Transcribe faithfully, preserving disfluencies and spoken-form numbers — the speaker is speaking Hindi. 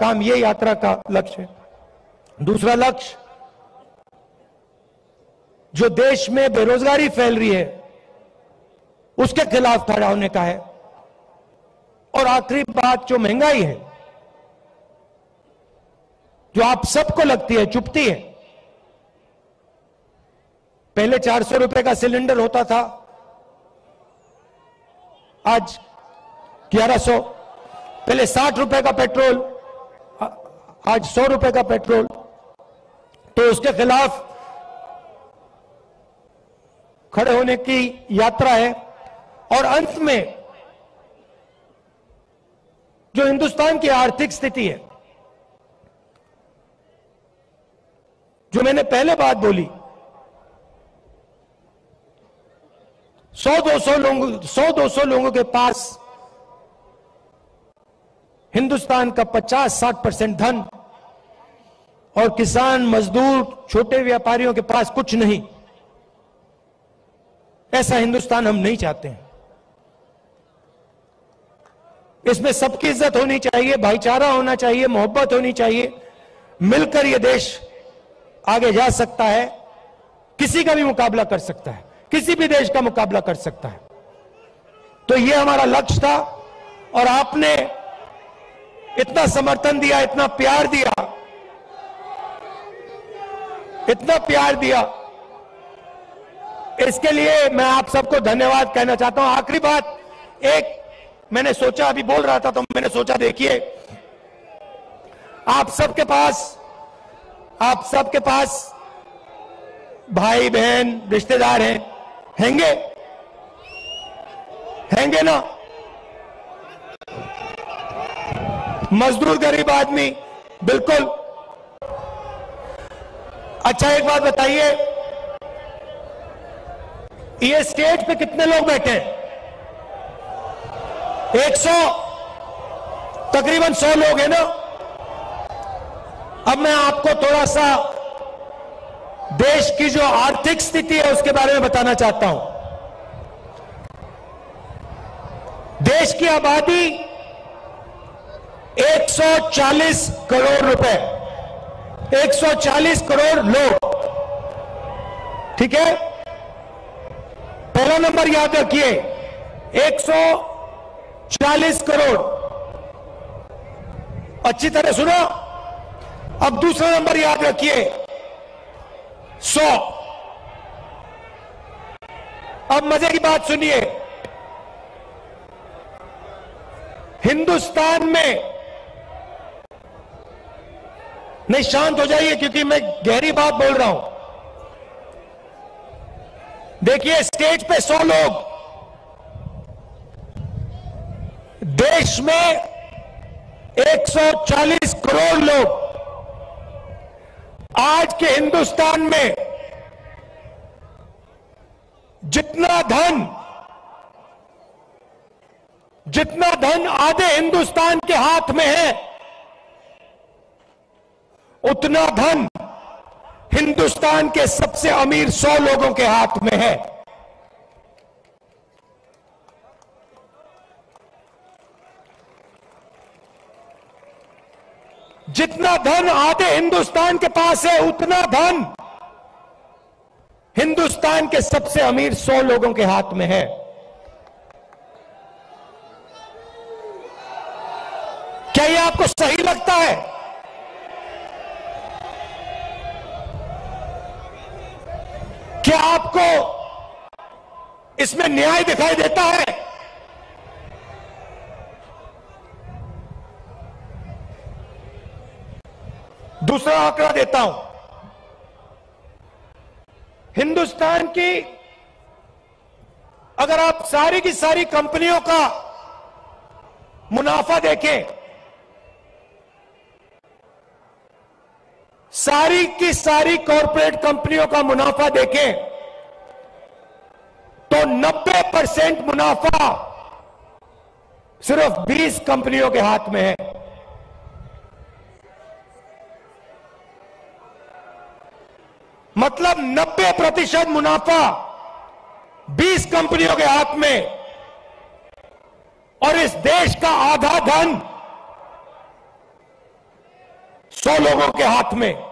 काम ये यात्रा का लक्ष्य है। दूसरा लक्ष्य, जो देश में बेरोजगारी फैल रही है उसके खिलाफ खड़ा होने का है। और आखिरी बात, जो महंगाई है, जो आप सबको लगती है, चुभती है। पहले चार सौ रुपए का सिलेंडर होता था, आज ग्यारह सौ। पहले साठ रुपए का पेट्रोल, आज सौ रुपए का पेट्रोल। तो उसके खिलाफ खड़े होने की यात्रा है। और अंत में जो हिंदुस्तान की आर्थिक स्थिति है, जो मैंने पहले बात बोली, सौ दो सौ लोग सौ दो सौ लोगों के पास हिंदुस्तान का पचास साठ परसेंट धन, और किसान, मजदूर, छोटे व्यापारियों के पास कुछ नहीं। ऐसा हिंदुस्तान हम नहीं चाहते हैं। इसमें सबकी इज्जत होनी चाहिए, भाईचारा होना चाहिए, मोहब्बत होनी चाहिए। मिलकर यह देश आगे जा सकता है, किसी का भी मुकाबला कर सकता है, किसी भी देश का मुकाबला कर सकता है। तो यह हमारा लक्ष्य था, और आपने इतना समर्थन दिया, इतना प्यार दिया, इतना प्यार दिया। इसके लिए मैं आप सबको धन्यवाद कहना चाहता हूं। आखिरी बात, एक मैंने सोचा, अभी बोल रहा था तो मैंने सोचा, देखिए आप सबके पास आप सबके पास भाई बहन रिश्तेदार हैं, हैंगे हैंगे ना? मजदूर, गरीब आदमी, बिल्कुल। अच्छा, एक बात बताइए, ये स्टेज पे कितने लोग बैठे? एक सौ तकरीबन सौ लोग हैं ना? अब मैं आपको थोड़ा सा देश की जो आर्थिक स्थिति है उसके बारे में बताना चाहता हूं। देश की आबादी एक सौ चालीस करोड़ रुपए, एक सौ चालीस करोड़ लोग, ठीक है? पहला नंबर याद रखिए, एक सौ चालीस करोड़। अच्छी तरह सुनो। अब दूसरा नंबर याद रखिए, सौ। अब मजे की बात सुनिए, हिंदुस्तान में, नहीं शांत हो जाइए क्योंकि मैं गहरी बात बोल रहा हूं। देखिए, स्टेज पे सौ लोग, देश में एक सौ चालीस करोड़ लोग। आज के हिंदुस्तान में जितना धन जितना धन आधे हिंदुस्तान के हाथ में है, उतना धन हिंदुस्तान के सबसे अमीर सौ लोगों के हाथ में है। जितना धन आधे हिंदुस्तान के पास है, उतना धन हिंदुस्तान के सबसे अमीर सौ लोगों के हाथ में है। क्या यह आपको सही लगता है? क्या आपको इसमें न्याय दिखाई देता है? दूसरा आंकड़ा देता हूं, हिंदुस्तान की अगर आप सारी की सारी कंपनियों का मुनाफा देखें, सारी की सारी कॉरपोरेट कंपनियों का मुनाफा देखें, तो नब्बे परसेंट मुनाफा सिर्फ बीस कंपनियों के हाथ में है। मतलब नब्बे प्रतिशत मुनाफा बीस कंपनियों के हाथ में, और इस देश का आधा धन सौ लोगों के हाथ में